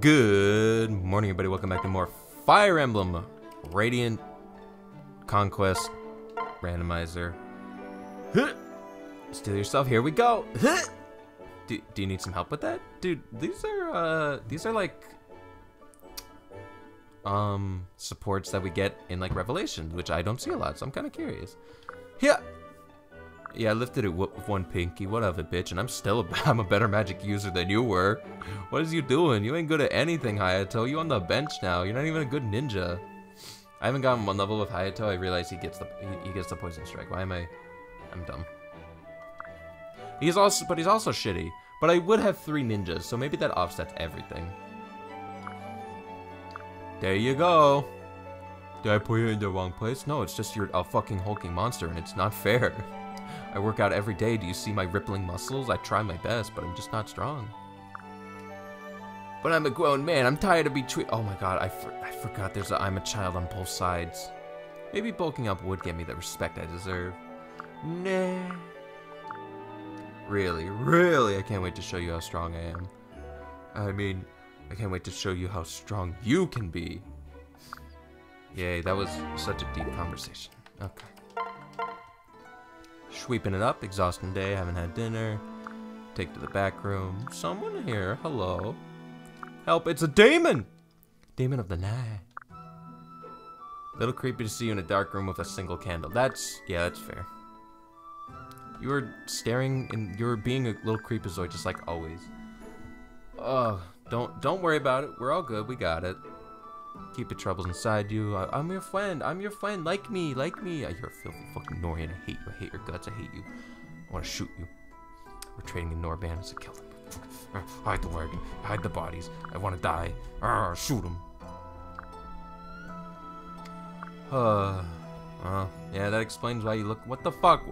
Good morning, everybody. Welcome back to more Fire Emblem Radiant Conquest Randomizer. Steal yourself. Here we go. Do you need some help with that, dude? These are like supports that we get in like Revelation, which I don't see a lot, so I'm kind of curious. Yeah, I lifted it with one pinky. What of it, bitch? And I'm a better magic user than you were. What is you doing? You ain't good at anything, Hayato. You on the bench now. You're not even a good ninja. I haven't gotten one level with Hayato. I realize he gets the poison strike. Why am I? I'm dumb. He's also shitty. But I would have 3 ninjas, so maybe that offsets everything. There you go. Did I put you in the wrong place? No, it's just you're a fucking hulking monster, and it's not fair. I work out every day. Do you see my rippling muscles? I try my best, but I'm just not strong. But I'm a grown man. I'm tired of being treated. Oh my god, I forgot there's a I'm a child on both sides. Maybe bulking up would get me the respect I deserve. Nah. Really, I can't wait to show you how strong I am. I mean, I can't wait to show you how strong you can be. Yay, that was such a deep conversation. Okay. Sweeping it up, exhausting day, haven't had dinner. Take to the back room. Someone here, hello. Help, it's a demon! Demon of the night. Little creepy to see you in a dark room with a single candle. Yeah, that's fair. You were staring and you were being a little creepazoid just like always. Oh, don't worry about it. We're all good, we got it. Keep your troubles inside you. I'm your friend. I'm your friend. Like me. Like me. You're a filthy fucking Nohrian. I hate you. I hate your guts. I hate you. I want to shoot you. We're trading in Norbans to kill them. Hide the wagon. Hide the bodies. I want to die. Shoot them. Yeah, that explains why you look. What the fuck?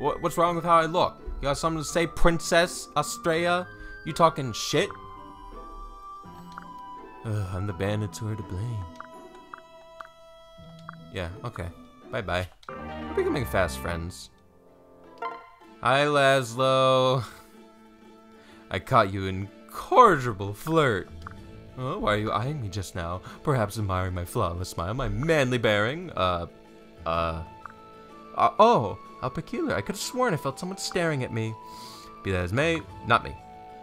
What's wrong with how I look? You got something to say, Princess Astraea? You talking shit? I'm the bandits who are to blame. Yeah, okay. Bye-bye. We're becoming fast friends. Hi, Laslow. I caught you in cordial flirt. Oh, why are you eyeing me just now? Perhaps admiring my flawless smile, my manly bearing? Oh, how peculiar. I could have sworn I felt someone staring at me. Be that as may, not me.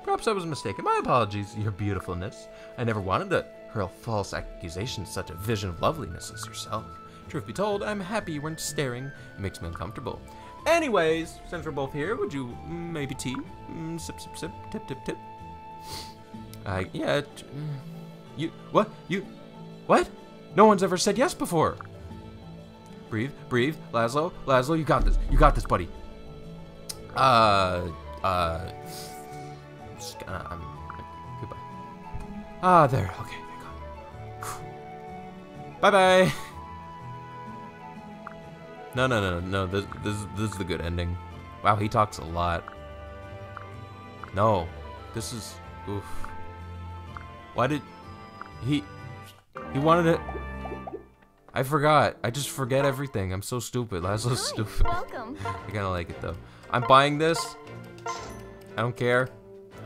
Perhaps I was mistaken. My apologies, your beautifulness. I never wanted to hurl false accusations, such a vision of loveliness as yourself. Truth be told, I'm happy you weren't staring. It makes me uncomfortable. Anyways, since we're both here, would you maybe tea? Sip, sip, sip, tip, tip, tip. Yeah. What? No one's ever said yes before. Breathe. Laslow, you got this. You got this, buddy. Goodbye. Ah, there. Okay, thank God. Bye. No. This is the good ending. Wow, he talks a lot. No, this is oof. Why did he wanted it? I forgot. I just forget everything. I'm so stupid. Laszlo's stupid. Welcome. I kind of like it though. I'm buying this. I don't care.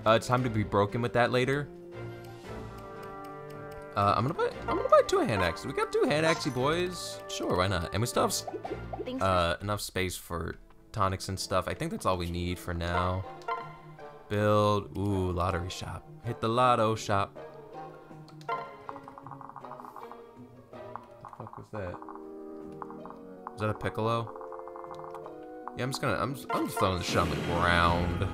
It's time to be broken with that later. I'm gonna buy 2 hand axes. We got 2 hand axes, boys. Sure, why not? And we still have enough space for tonics and stuff. I think that's all we need for now. Build. Ooh, lottery shop. Hit the lotto shop. What the fuck was that? Is that a piccolo? Yeah, I'm just throwing the shit on the ground.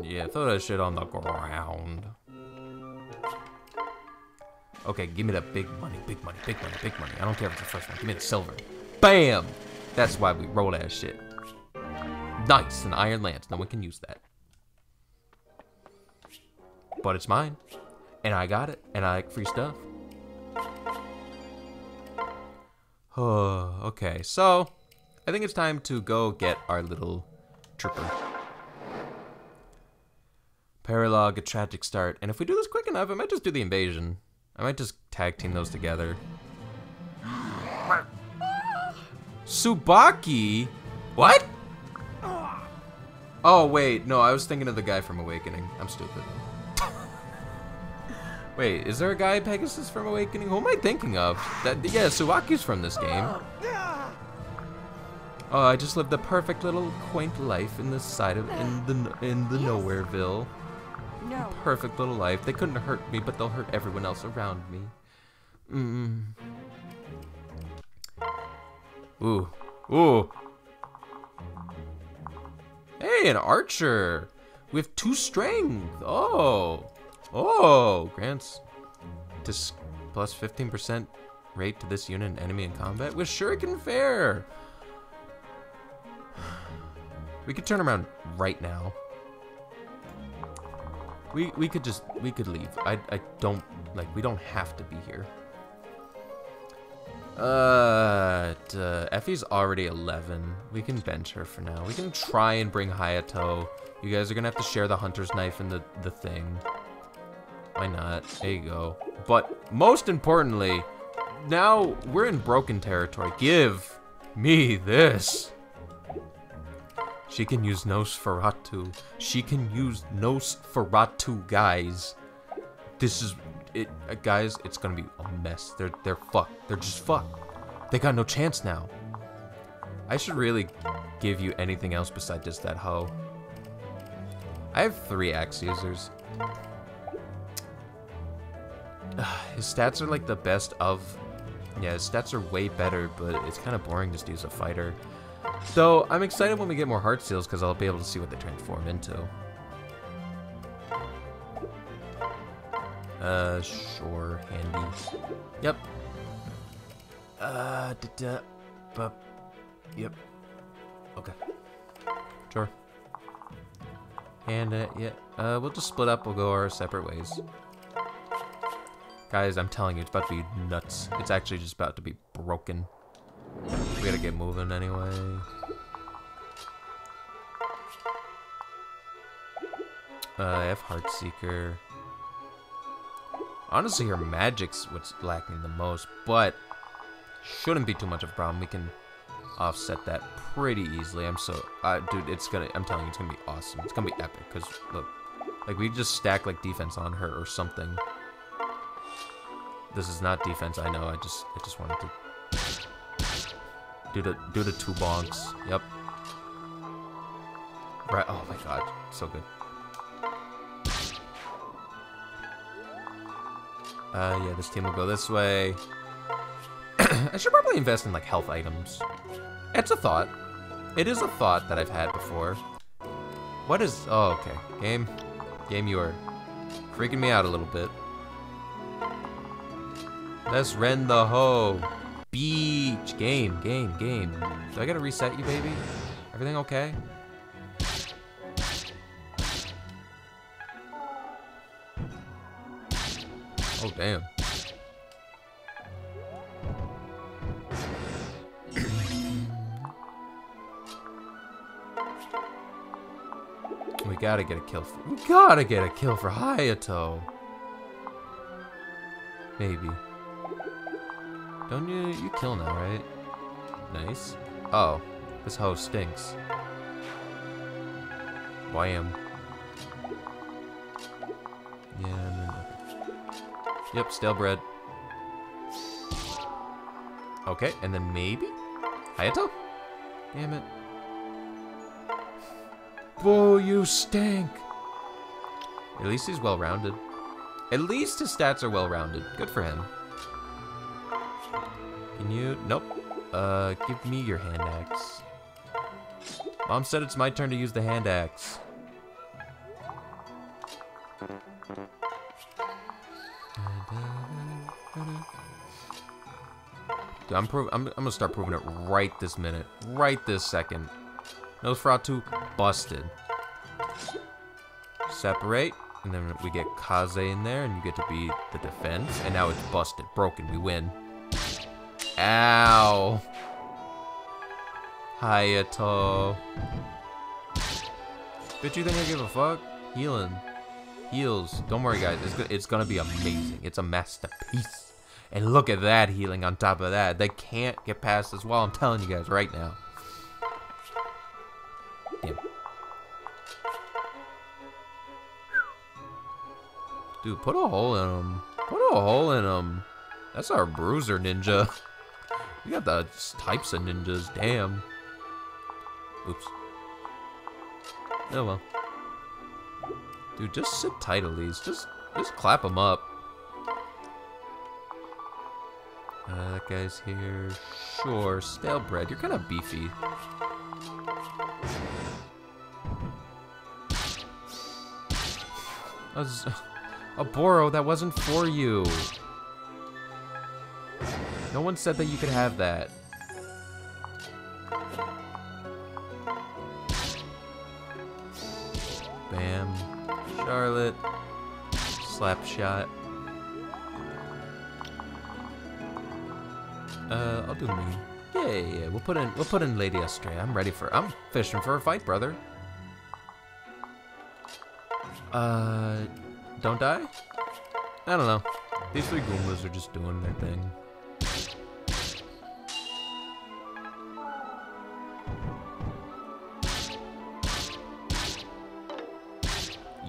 Yeah, throw that shit on the ground. Okay, give me the big money. I don't care if it's the first one. Give me the silver. Bam! That's why we roll that shit. Nice, an iron lance. No one can use that. But it's mine. And I got it. And I like free stuff. Oh, okay, so I think it's time to go get our little trooper. Paralog, a tragic start, and if we do this quick enough, I might just do the invasion. I might just tag team those together. Subaki? What? Oh, wait. No, I was thinking of the guy from Awakening. I'm stupid. Wait, is there a guy Pegasus from Awakening? Who am I thinking of? That, yeah, Subaki's from this game. Oh, I just lived the perfect little quaint life in the side of in the Nowhereville. No. Perfect little life. They couldn't hurt me, but they'll hurt everyone else around me. Ooh. Ooh. Hey, an archer with 2 strength. Oh. Oh, grants plus 15% rate to this unit and enemy in combat with shuriken fare. We could turn around right now. We could leave. I don't like, we don't have to be here. Effie's already 11. We can bench her for now. We can try and bring Hayato. You guys are gonna have to share the hunter's knife and the thing. Why not? There you go. But most importantly, now we're in broken territory. Give me this. She can use Nosferatu. She can use Nosferatu, guys. This is it, guys. It's gonna be a mess. They're fucked. They're just fucked. They got no chance now. I should really give you anything else besides just that hoe. I have 3 axe users. His stats are like the best of... Yeah, his stats are way better, but it's kind of boring just to use a fighter. Though, I'm excited when we get more heart seals because I'll be able to see what they transform into. Sure, handy. Yep. Yep. Okay. Sure. And, yeah. We'll just split up. We'll go our separate ways. Guys, I'm telling you, it's about to be nuts. It's actually just about to be broken. We gotta get moving anyway. I have Heartseeker. Honestly, her magic's what's lacking the most, but shouldn't be too much of a problem. We can offset that pretty easily. I'm so, dude, it's gonna. I'm telling you, it's gonna be awesome. It's gonna be epic. Cause look, like we just stack like defense on her or something. This is not defense, I know, I just wanted to do the 2 bonks. Yep. Right, oh my god, so good. Yeah, this team will go this way. I should probably invest in like health items. It's a thought. It is a thought that I've had before. What is, oh okay. Game, you are freaking me out a little bit. Let's rend the hoe. Beach. Game. Do I gotta reset you, baby? Everything okay? Oh, damn. We gotta get a kill for... We gotta get a kill for Hayato. Maybe. Don't you kill now, right? Nice. Oh, this hoe stinks. Wham. Yeah, no. Yep, stale bread. Okay, and then maybe? Hayato? Damn it. Boo, you stink! At least he's well-rounded. At least his stats are well-rounded. Good for him. Can you? Nope. Give me your hand axe. Mom said it's my turn to use the hand axe. Dude, I'm gonna start proving it right this minute. Right this second. Nosferatu busted. Separate. And then we get Kaze in there and you get to be the defense. And now it's busted. Broken. We win. Ow. Hayato. Bitch, you think I give a fuck? Healing. Heals. Don't worry, guys. It's gonna be amazing. It's a masterpiece. And look at that healing on top of that. They can't get past this wall. I'm telling you guys right now. Damn. Dude, put a hole in him. Put a hole in him. That's our bruiser ninja. We got the types of ninjas, damn. Oops. Oh well. Dude, just sit tight at least. Just clap them up. That guy's here. Sure, stale bread. You're kind of beefy. A Boro, that wasn't for you. No one said that you could have that. Bam. Charlotte. Slap shot. I'll do me. Yeah. We'll put in Lady Astraea. I'm fishing for a fight, brother. Don't die? I don't know. These three Goombas are just doing their thing.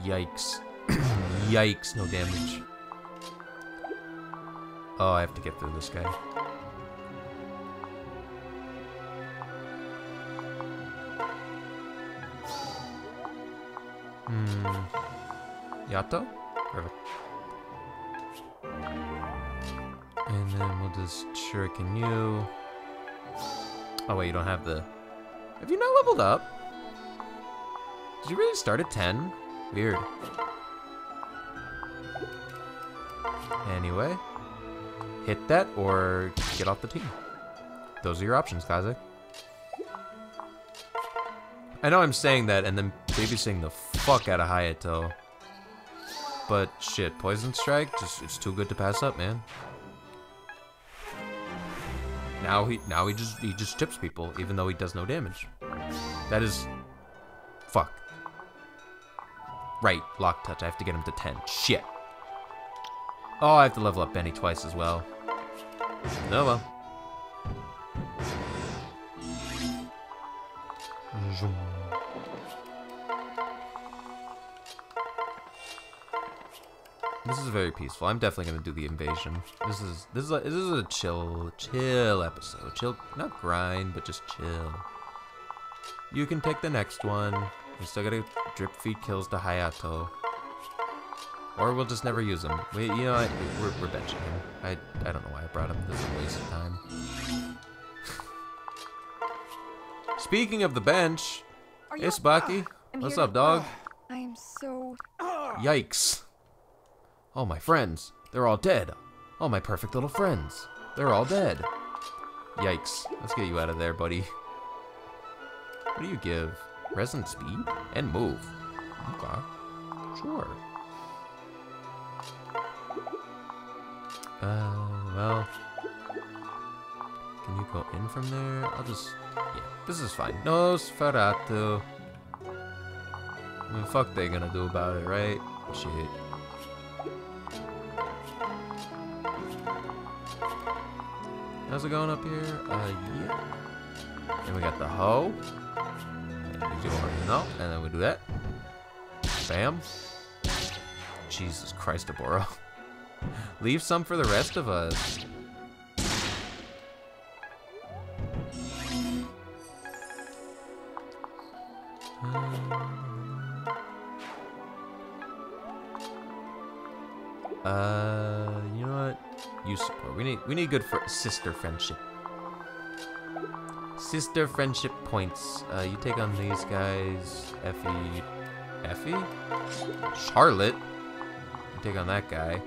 Yikes. Yikes, no damage. Oh, I have to get through this guy. Hayato? Perfect. And then we'll just shuriken you. Oh wait, you don't have the... Have you not leveled up? Did you really start at 10? Weird. Anyway. Hit that or get off the team. Those are your options, Kaze. I know I'm saying that and then babysitting the fuck out of Hayato. But shit, Poison Strike, it's too good to pass up, man. Now he just chips people, even though he does no damage. That is... Fuck. Right, Lock Touch, I have to get him to 10. Shit. Oh, I have to level up Benny twice as well. Oh well. This is very peaceful. I'm definitely gonna do the invasion. This is a chill episode. Chill, not grind, but just chill. You can take the next one. We still gotta drip feed kills to Hayato, or we'll just never use him. We, you know, we're benching him. I don't know why I brought him. This is a waste of time. Speaking of the bench, hey Subaki, what's up, dog? I am so. Yikes. All my friends, they're all dead. All my perfect little friends, they're all dead. Yikes, let's get you out of there, buddy. What do you give? Resin speed and move. Okay, sure. Well. Can you go in from there? I'll just, yeah, this is fine. Nosferatu. I mean, fuck they gonna do about it, right? Shit. How's it going up here? Yeah. And we got the hoe. And we do our no, and then we do that. Bam. Jesus Christ, Aboro. Leave some for the rest of us. You know what? You support. We need good for sister friendship. Sister friendship points. You take on these guys. Effie? Charlotte? You take on that guy.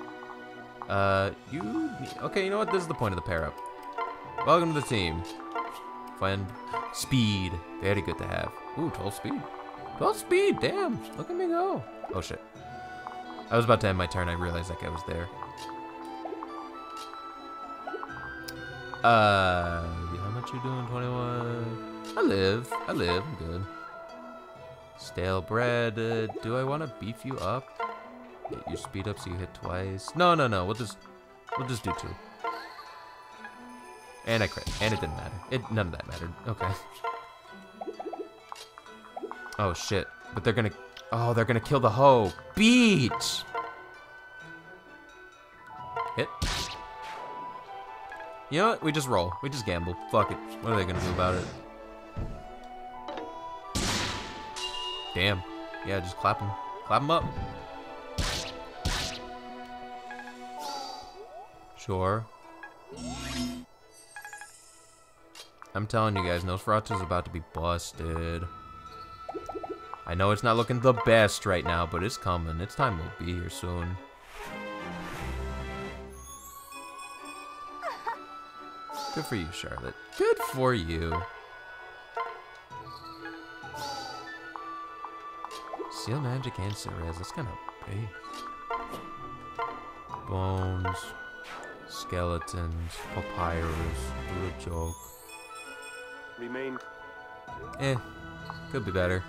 Okay, you know what? This is the point of the pair up. Welcome to the team. Find speed. Very good to have. Ooh, 12 speed. 12 speed, damn. Look at me go. Oh shit. I was about to end my turn, I realized that guy was there. How much you doing, 21? I live, I'm good. Stale bread, do I want to beef you up? Get your speed up so you hit twice. No, we'll just do two. And I crit, and it didn't matter. None of that mattered, okay. Oh shit, but they're gonna kill the hoe. Beat! Hit. You know what? We just roll. We just gamble. Fuck it. What are they gonna do about it? Damn. Yeah, just clap them. Clap them up. Sure. I'm telling you guys, Nosferatu's about to be busted. I know it's not looking the best right now, but it's coming. Its time will be here soon. Good for you, Charlotte. Good for you. Seal magic and seal res. That's kind of big. Bones. Skeletons. Papyrus. Do a joke. Remain. Eh. Could be better.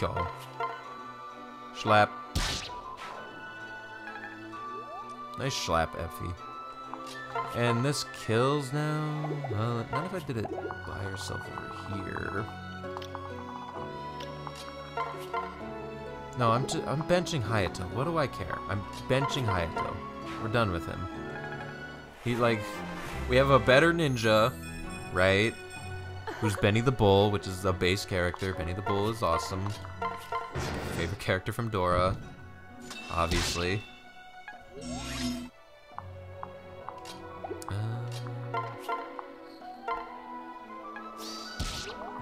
Yo. Schlap. Nice schlap, Effie. And this kills now. Well, not if I did it by herself over here. No, I'm benching Hayato. What do I care? I'm benching Hayato. We're done with him. He like, we have a better ninja, right? Who's Benny the Bull, which is a base character. Benny the Bull is awesome. Favorite character from Dora, obviously.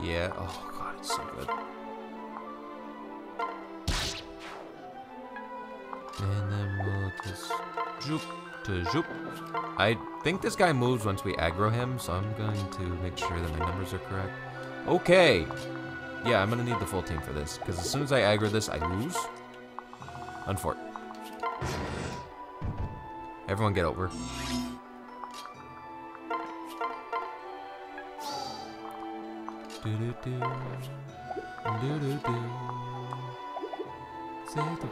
Yeah. Oh god, it's so good. And then we'll just zoop to zoop. I think this guy moves once we aggro him, so I'm going to make sure that my numbers are correct. Okay. Yeah, I'm gonna need the full team for this, because as soon as I aggro this, I lose. Unfort. Everyone get over. Save the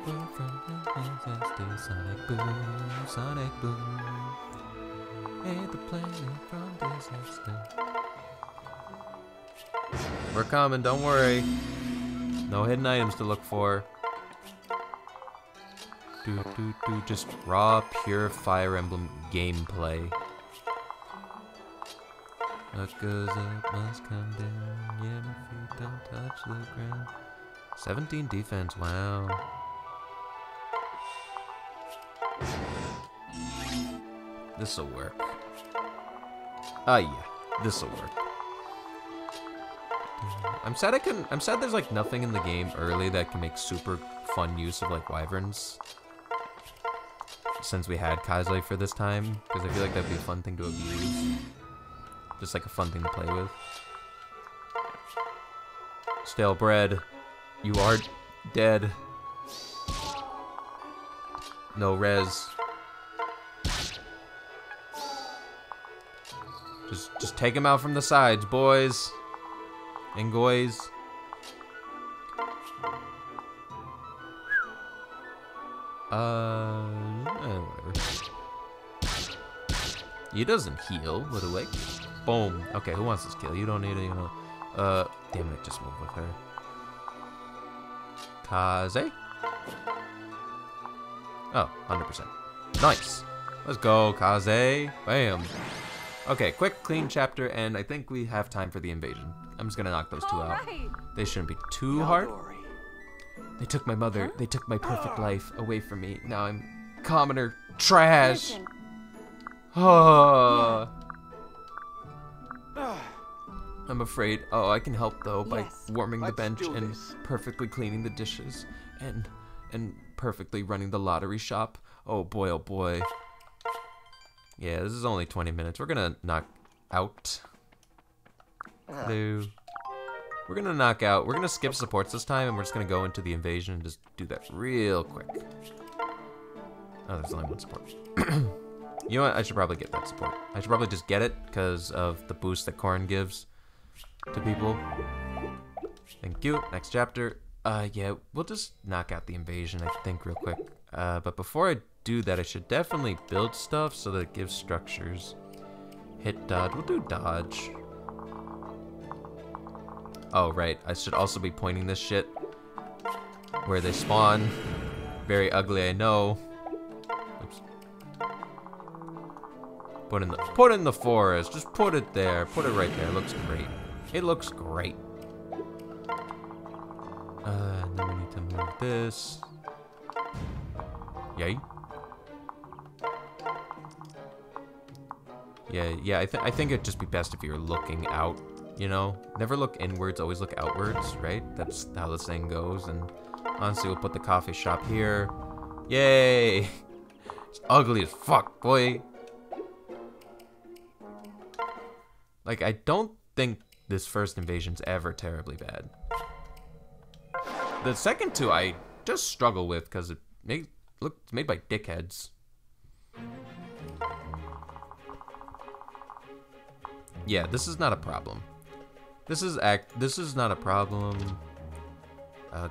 world from the disaster. Sonic Boom, Sonic Boom. Save the planet from disaster. We're coming, don't worry. No hidden items to look for. Just raw, pure Fire Emblem gameplay. What goes up must come down. Yeah, my feet don't touch the ground. 17 defense, wow. This'll work. Ah, yeah, this'll work. I'm sad there's like nothing in the game early that can make super fun use of like wyverns. Since we had Kaze for this time, because I feel like that'd be a fun thing to abuse. Just like a fun thing to play with. Stale bread. You are dead. No res. Just take him out from the sides, boys. And goys. Whatever. He doesn't heal, what do I? Boom. Okay, who wants this kill? You don't need it, you know. Damn it, just move with her. Kaze? Oh, 100%. Nice. Let's go, Kaze. Bam. Okay, quick, clean chapter, and I think we have time for the invasion. I'm just gonna knock those two out. They shouldn't be too hard. They took my mother. Huh? They took my perfect life away from me. Now I'm commoner trash. Oh. I'm afraid. Oh, I can help though by warming the bench and perfectly cleaning the dishes and perfectly running the lottery shop. Oh boy, oh boy. Yeah, this is only 20 minutes. We're gonna knock out. Hello. We're gonna knock out. We're gonna skip supports this time, and we're just gonna go into the invasion and just do that real quick. Oh, there's only one support. You know what? I should probably get that support. I should probably just get it because of the boost that Corrin gives to people. Thank you. Next chapter. Yeah, we'll just knock out the invasion, I think, real quick. But before I do that, I should definitely build stuff so that it gives structures. Hit dodge. We'll do dodge. Oh, right. I should also be pointing this shit where they spawn. Very ugly, I know. Oops. Put in the forest. Just put it there. Put it right there. It looks great. It looks great. And then we need to move this. Yay. Yeah, I think it'd just be best if you're looking out, you know? Never look inwards, always look outwards, right? That's how the saying goes, and honestly, we'll put the coffee shop here. Yay! It's ugly as fuck, boy! Like, I don't think this first invasion's ever terribly bad. The second two I just struggle with, because it's made by dickheads. Yeah, this is not a problem. This is not a problem.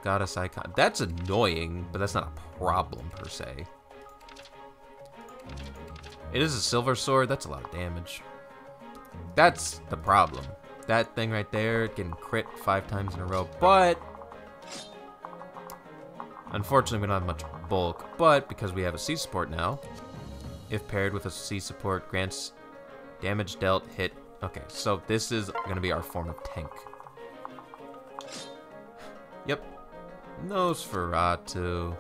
Goddess icon. That's annoying, but that's not a problem per se. It is a silver sword. That's a lot of damage. That's the problem. That thing right there can crit 5 times in a row, but unfortunately we don't have much bulk, but because we have a C-Support now, if paired with a C-Support, grants damage dealt hit. Okay, so this is gonna be our form of tank. Yep. Nosferatu.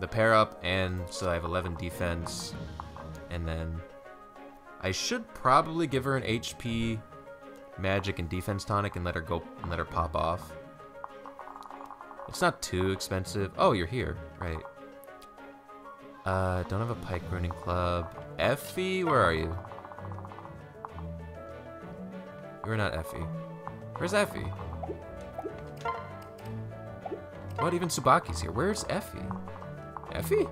The pair up, and so I have 11 defense. And then I should probably give her an HP, magic, and defense tonic and let her go and let her pop off. It's not too expensive. Oh, you're here. Right. Don't have a pike ruining club. Effie, where are you? You're not Effie. Where's Effie? What? Even Subaki's here. Where's Effie? Effie?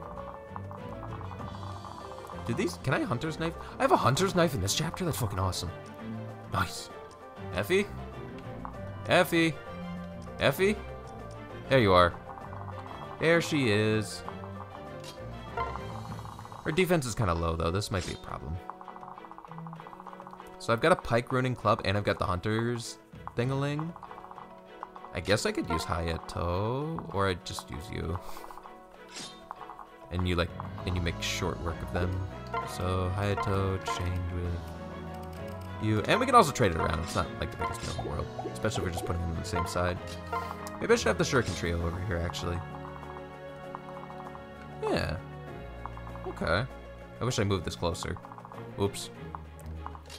Did these... Can I Hunter's Knife? I have a Hunter's Knife in this chapter? That's fucking awesome. Nice. Effie? Effie? Effie? There you are. There she is. Her defense is kind of low, though. This might be a problem. So I've got a pike ruining club, and I've got the hunter's thing-a-ling. I guess I could use Hayato, or I'd just use you. And you make short work of them. So Hayato change with you, and we can also trade it around. It's not like the biggest deal in the world, especially if we're just putting them on the same side. Maybe I should have the shuriken trio over here, actually. Yeah. Okay. I wish I moved this closer. Oops.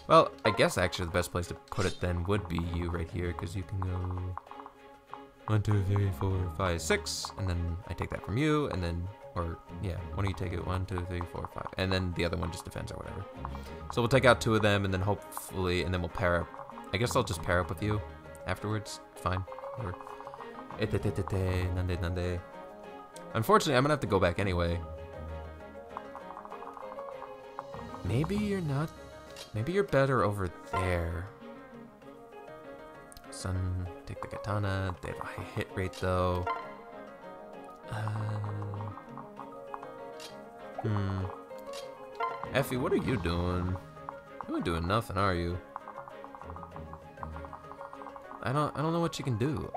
Well, I guess actually the best place to put it then would be you right here, because you can go 1, 2, 3, 4, 5, 6, and then I take that from you, and then, or yeah, why don't you take it 1, 2, 3, 4, 5, and then the other one just defends or whatever. So we'll take out 2 of them, and then hopefully, and then we'll pair up. I guess I'll just pair up with you afterwards. Fine. Or unfortunately, I'm gonna have to go back anyway. Maybe you're not. Maybe you're better over there. Son, take the katana. They have a high hit rate though. Effie, what are you doing? You're not doing nothing, are you? I don't know what you can do.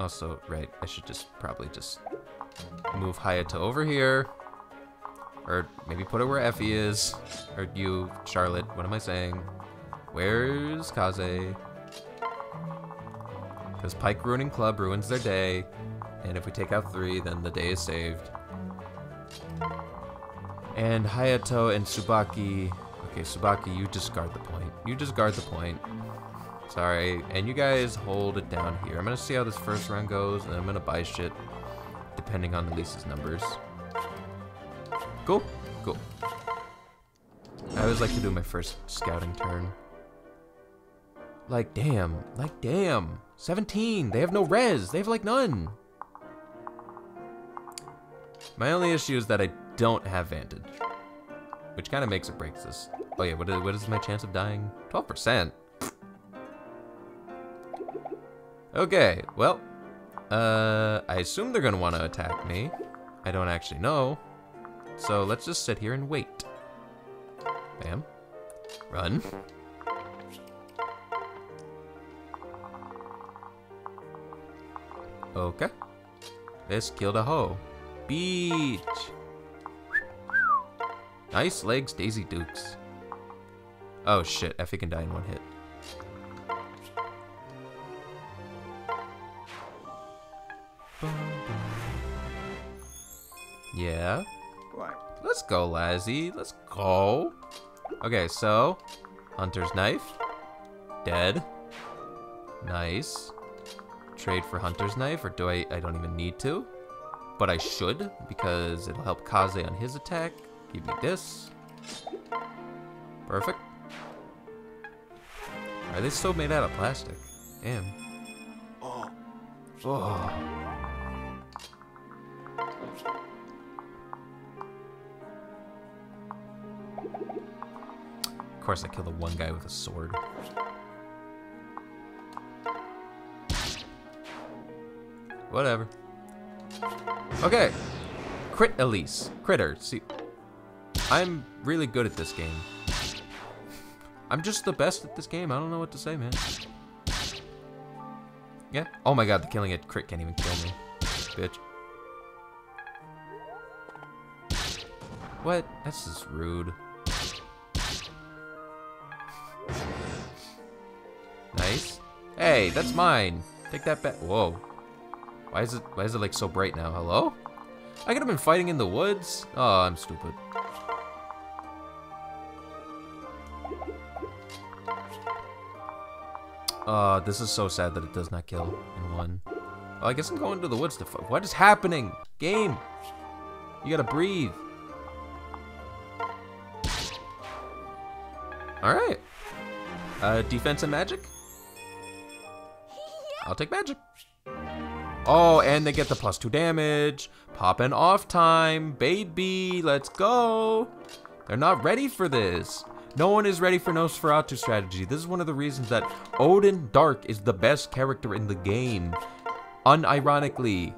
Also, right, I should just probably just move Hayato over here. Or maybe put it where Effie is. Or you, Charlotte. What am I saying? Where's Kaze? Because pike ruining club ruins their day. And if we take out 3, then the day is saved. And Hayato and Subaki. Okay, Subaki, you discard the point. You discard the point. Sorry. And you guys hold it down here. I'm going to see how this first round goes. And I'm going to buy shit depending on Elise's numbers. Cool, cool. I always like to do my first scouting turn. Like damn. 17, they have no res, they have like none. My only issue is that I don't have vantage, which kind of makes or breaks this. Oh yeah, what is my chance of dying? 12%. Okay, well, I assume they're gonna wanna attack me. I don't actually know. So let's just sit here and wait. Bam. Run. Okay. This killed a hoe. Beach. Nice legs, Daisy Dukes. Oh shit, Effie can die in one hit. Yeah. Let's go, Lazzy. Let's go. Okay, so Hunter's Knife. Dead. Nice. Trade for Hunter's Knife, or do I don't even need to. But I should, because it'll help Kaze on his attack. Give me this. Perfect. Are they still made out of plastic? Damn. Oh. Oh. Of course I killed the one guy with a sword. Whatever. Okay. Crit Elise. Critter. See, I'm really good at this game. I'm just the best at this game. I don't know what to say, man. Yeah. Oh my god, the killing it crit can't even kill me. Bitch. What? That's just rude. Nice. Hey, that's mine. Take that back. Whoa. Why is it like so bright now? Hello? I could have been fighting in the woods. Oh, I'm stupid. This is so sad that it does not kill in one. Well, I guess I'm going to the woods to fight. What is happening? Game! You gotta breathe. Alright. Defense and magic? I'll take magic. Oh, and they get the +2 damage. Pop and off time, baby. Let's go. They're not ready for this. No one is ready for Nosferatu strategy. This is one of the reasons that Odin Dark is the best character in the game. Unironically.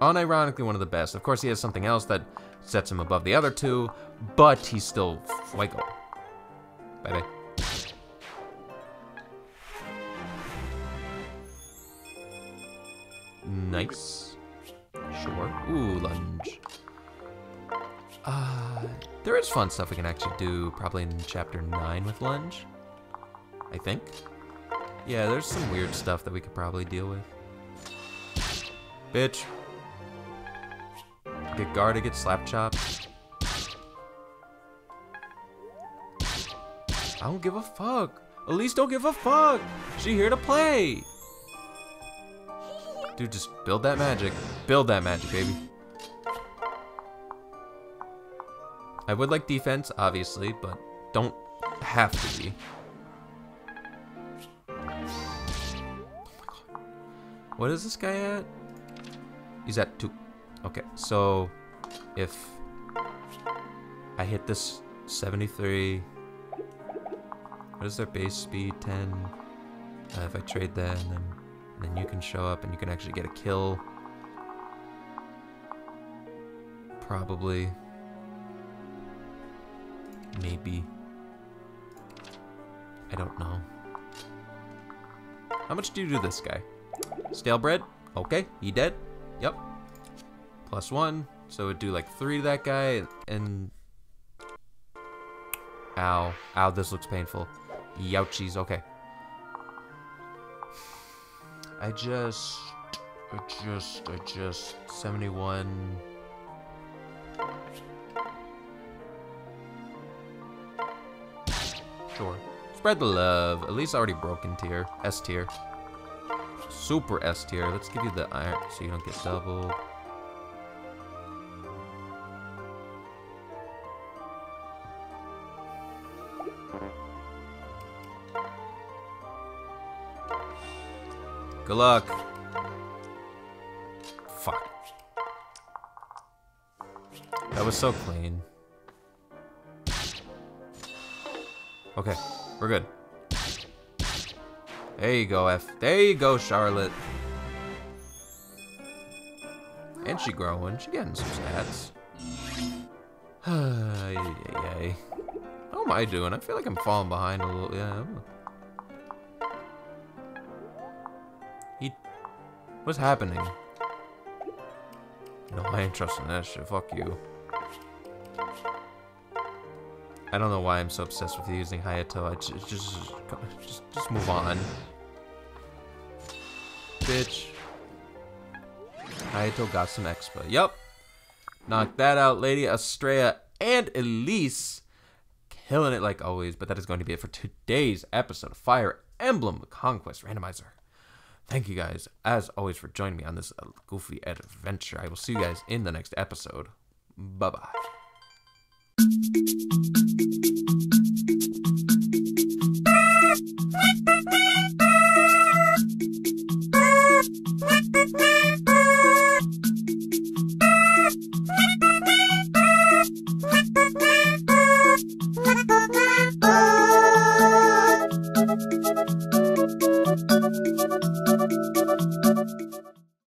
Unironically one of the best. Of course, he has something else that sets him above the other two, but he's still fuego. Bye-bye. Nice. Sure. Ooh, lunge. There is fun stuff we can actually do probably in Chapter 9 with lunge. I think. Yeah, there's some weird stuff that we could probably deal with. Bitch. Get guarded, get slap chopped. I don't give a fuck. Elise don't give a fuck. She here to play. Dude, just build that magic. Build that magic, baby. I would like defense, obviously, but don't have to be. Oh my god. What is this guy at? He's at 2. Okay, so if I hit this 73, what is their base speed? 10. If I trade that and then you can show up and you can actually get a kill. Probably. Maybe. I don't know. How much do you do this guy? Stale bread? Okay, he dead? Yep. +1. So it'd do like 3 to that guy and... Ow. Ow, this looks painful. Youchies, okay. I just, 71. Sure. Spread the love. At least already broken tier. S tier. Super S tier. Let's give you the iron so you don't get double. Good luck. Fuck. That was so clean. Okay, we're good. There you go, F. There you go, Charlotte. And she growing. She getting some stats. How am I doing? I feel like I'm falling behind a little. Yeah. What's happening? No, I ain't trusting that shit. Fuck you. I don't know why I'm so obsessed with using Hayato. I just move on. Bitch. Hayato got some expa. Yup. Knock that out, Lady Astraea and Elise. Killing it like always, but that is going to be it for today's episode of Fire Emblem Conquest Randomizer. Thank you guys, as always, for joining me on this goofy adventure. I will see you guys in the next episode. Bye-bye.